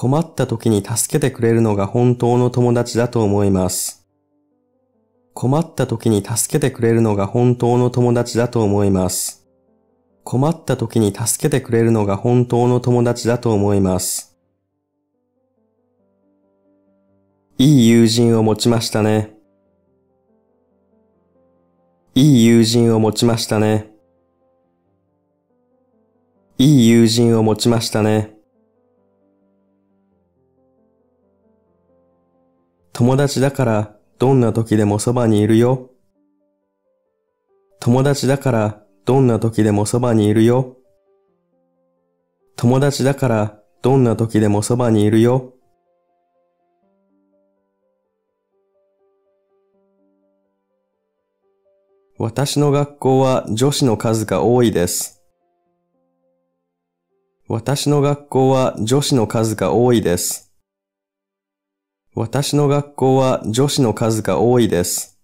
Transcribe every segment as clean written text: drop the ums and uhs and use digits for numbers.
困った時に助けてくれるのが本当の友達だと思います。困った時に助けてくれるのが本当の友達だと思います。困った時に助けてくれるのが本当の友達だと思います。いい友人を持ちましたね。いい友人を持ちましたね。いい友人を持ちましたね。友達だからどんな時でもそばにいるよ。友達だからどんな時でもそばにいるよ。友達だからどんな時でもそばにいるよ。私の学校は女子の数が多いです。私の学校は女子の数が多いです。私の学校は女子の数が多いです。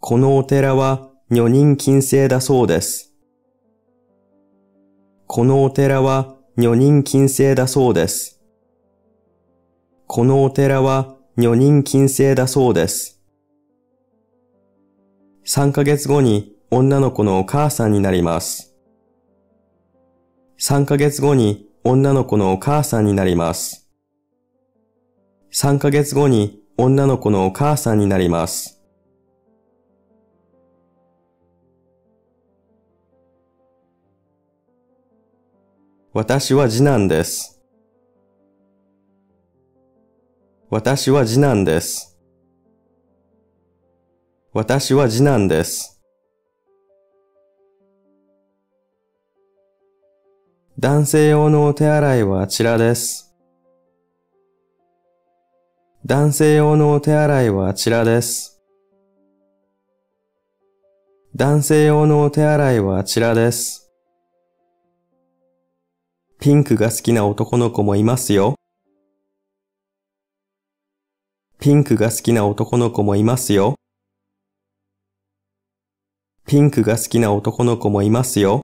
このお寺は女人禁制だそうです。このお寺は女人禁制だそうです。このお寺は女人禁制だそうです。3ヶ月後に女の子のお母さんになります。3ヶ月後に女の子のお母さんになります。3ヶ月後に女の子のお母さんになります。私は次男です。私は次男です。私は次男です。男性用のお手洗いはあちらです。男性用のお手洗いはあちらです。男性用のお手洗いはあちらです。ピンクが好きな男の子もいますよ。ピンクが好きな男の子もいますよ。ピンクが好きな男の子もいますよ。